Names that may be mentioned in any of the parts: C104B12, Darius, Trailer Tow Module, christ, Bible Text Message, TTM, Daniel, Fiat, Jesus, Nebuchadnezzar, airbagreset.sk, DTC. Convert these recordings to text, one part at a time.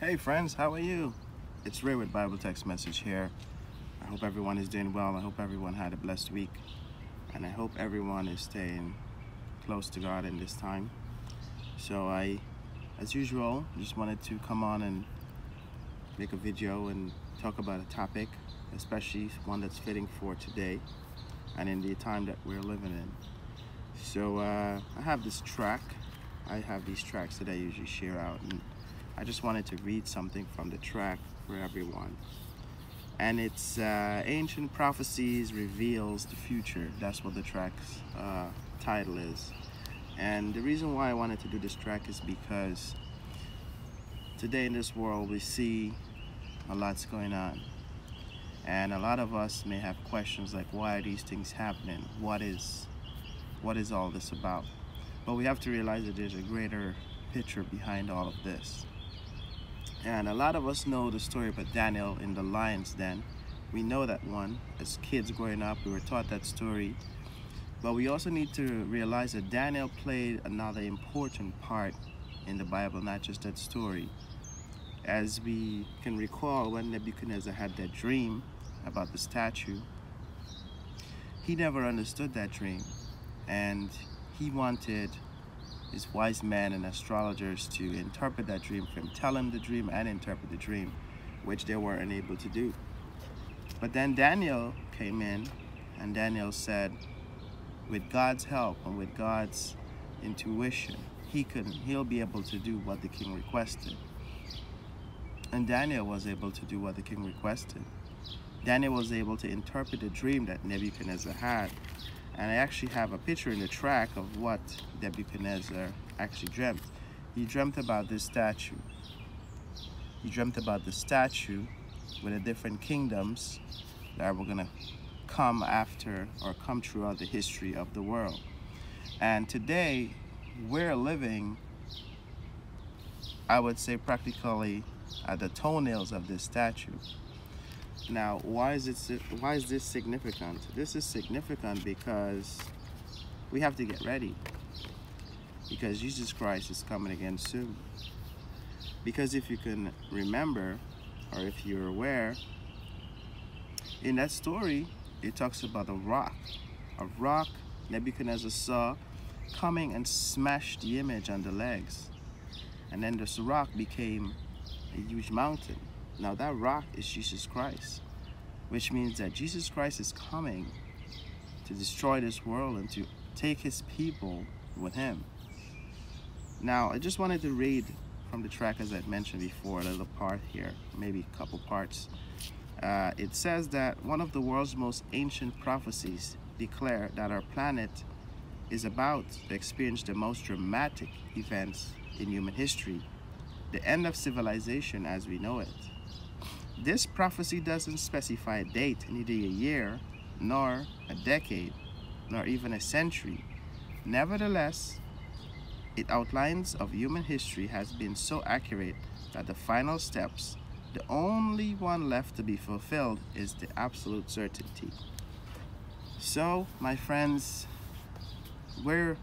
Hey friends, how are you? It's Ray with Bible Text Message here. I hope everyone is doing well. I hope everyone had a blessed week. And I hope everyone is staying close to God in this time. So I, as usual, just wanted to come on and make a video and talk about a topic, especially one that's fitting for today and in the time that we're living in. So I have this track. I have these tracks that I usually share out, and I just wanted to read something from the track for everyone. And it's Ancient Prophecies Reveals the Future. That's what the track's title is. And the reason why I wanted to do this track is because today in this world we see a lot's going on. And a lot of us may have questions like, why are these things happening? What is all this about? But we have to realize that there's a greater picture behind all of this. And a lot of us know the story about Daniel in the lion's den. We know that one. As kids growing up, we were taught that story. But we also need to realize that Daniel played another important part in the Bible, not just that story. As we can recall, when Nebuchadnezzar had that dream about the statue, he never understood that dream. And he wanted his wise men and astrologers to interpret that dream for him, tell him the dream and interpret the dream, which they were unable to do. But then Daniel came in, and Daniel said, with God's help and with God's intuition, he'll be able to do what the king requested. And Daniel was able to do what the king requested. Daniel was able to interpret the dream that Nebuchadnezzar had. And I actually have a picture in the track of what Nebuchadnezzar actually dreamt. He dreamt about this statue. He dreamt about the statue with the different kingdoms that were going to come after or come throughout the history of the world. And today, we're living, I would say, practically at the toenails of this statue. Now, why is this significant? This is significant because we have to get ready. Because Jesus Christ is coming again soon. Because if you can remember, or if you're aware, in that story, it talks about a rock. A rock Nebuchadnezzar saw coming and smashed the image on the legs. And then this rock became a huge mountain. Now that rock is Jesus Christ, which means that Jesus Christ is coming to destroy this world and to take his people with him. Now I just wanted to read from the track, as I mentioned before, a little part here, maybe a couple parts. It says that one of the world's most ancient prophecies declare that our planet is about to experience the most dramatic events in human history, the end of civilization as we know it. This prophecy doesn't specify a date, neither a year, nor a decade, nor even a century. Nevertheless, its outlines of human history has been so accurate that the final steps, the only one left to be fulfilled, is the absolute certainty. So, my friends, we're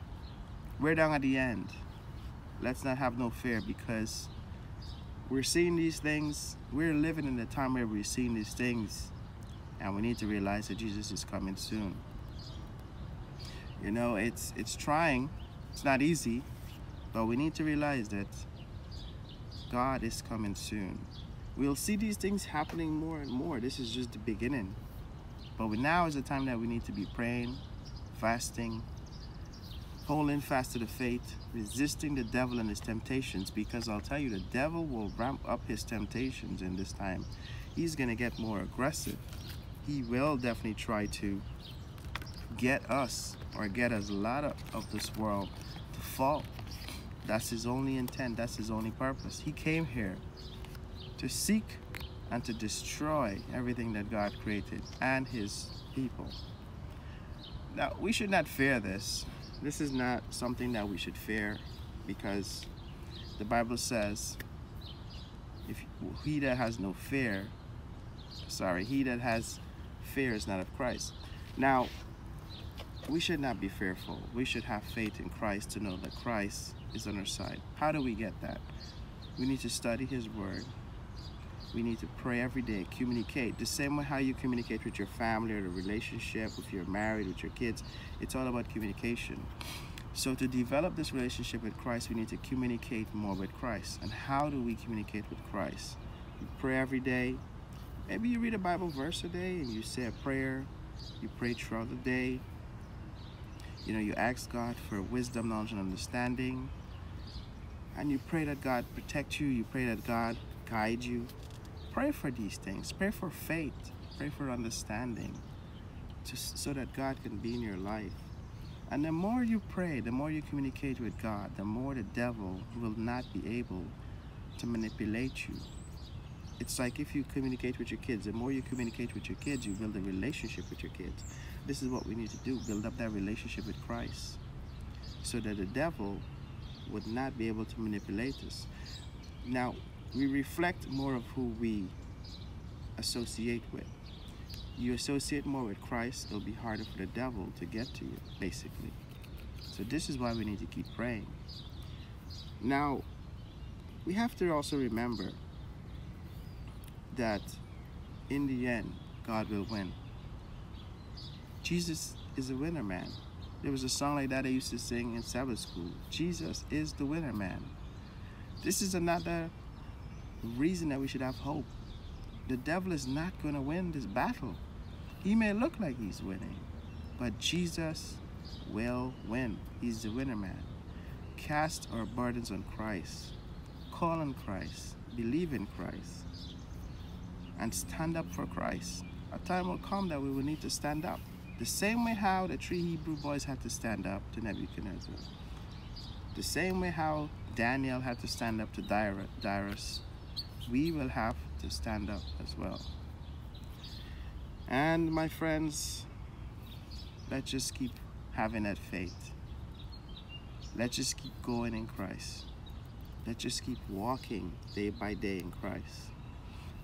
down at the end. Let's not have no fear, because we're seeing these things, we're living in a time where we're seeing these things, and we need to realize that Jesus is coming soon. You know, it's trying, it's not easy, but we need to realize that God is coming soon. We'll see these things happening more and more. This is just the beginning. But now is the time that we need to be praying, fasting, holding fast to the faith, resisting the devil and his temptations, because I'll tell you, the devil will ramp up his temptations in this time. He's going to get more aggressive. He will definitely try to get us, or get us a lot of this world to fall. That's his only intent. That's his only purpose. He came here to seek and to destroy everything that God created and his people. Now, we should not fear this. This is not something that we should fear, because the Bible says, he that has fear is not of Christ. Now, we should not be fearful. We should have faith in Christ, to know that Christ is on our side. How do we get that? We need to study His Word. We need to pray every day, communicate. The same way how you communicate with your family or the relationship, if you're married, with your kids. It's all about communication. So to develop this relationship with Christ, we need to communicate more with Christ. And how do we communicate with Christ? You pray every day. Maybe you read a Bible verse a day and you say a prayer. You pray throughout the day. You know, you ask God for wisdom, knowledge, and understanding. And you pray that God protect you. You pray that God guide you. Pray for these things. Pray for faith. Pray for understanding, just so that God can be in your life. And the more you pray, the more you communicate with God, the more the devil will not be able to manipulate you. It's like if you communicate with your kids, the more you communicate with your kids, you build a relationship with your kids. This is what we need to do, build up that relationship with Christ, so that the devil would not be able to manipulate us. Now, we reflect more of who we associate with. You associate more with Christ, it'll be harder for the devil to get to you, basically. So this is why we need to keep praying. Now, we have to also remember that in the end, God will win. Jesus is a winner, man. There was a song like that I used to sing in Sabbath school. Jesus is the winner, man. This is another reason that we should have hope. The devil is not going to win this battle. He may look like he's winning, but Jesus will win. He's the winner, man. Cast our burdens on Christ. Call on Christ. Believe in Christ. And stand up for Christ. A time will come that we will need to stand up. The same way how the three Hebrew boys had to stand up to Nebuchadnezzar. The same way how Daniel had to stand up to Darius. We will have to stand up as well. And my friends, let's just keep having that faith. Let's just keep going in Christ. Let's just keep walking day by day in Christ.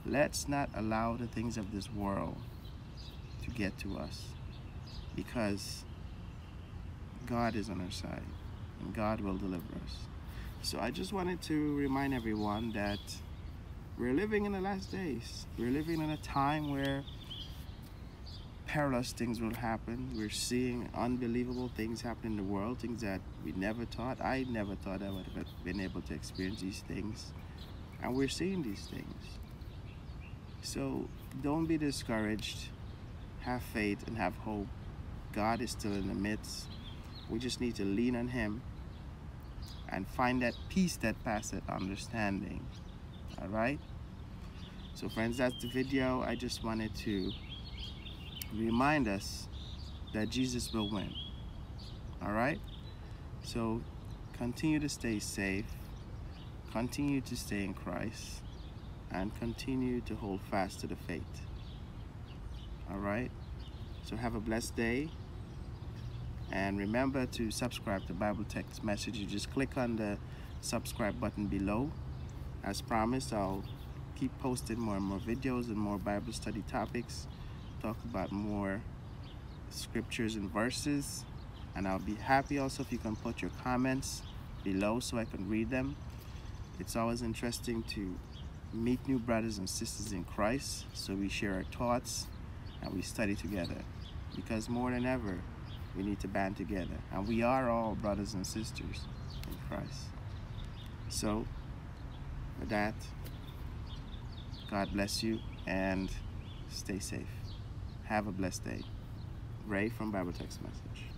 Let's not allow the things of this world to get to us, because God is on our side and God will deliver us. So I just wanted to remind everyone that we're living in the last days. We're living in a time where perilous things will happen. We're seeing unbelievable things happen in the world, things that we never thought. I never thought I would have been able to experience these things. And we're seeing these things. So don't be discouraged. Have faith and have hope. God is still in the midst. We just need to lean on Him and find that peace that passeth understanding. All right, so friends, that's the video. I just wanted to remind us that Jesus will win. All right, so continue to stay safe, continue to stay in Christ, and continue to hold fast to the faith. All right, so have a blessed day, and remember to subscribe to Bible Text Message. You just click on the subscribe button below. As promised, I'll keep posting more and more videos and more Bible study topics, talk about more scriptures and verses, and I'll be happy also if you can put your comments below so I can read them. It's always interesting to meet new brothers and sisters in Christ, so we share our thoughts and we study together, because more than ever, we need to band together, and we are all brothers and sisters in Christ. So, with that, God bless you and stay safe. Have a blessed day. Ray from Bible Text Message.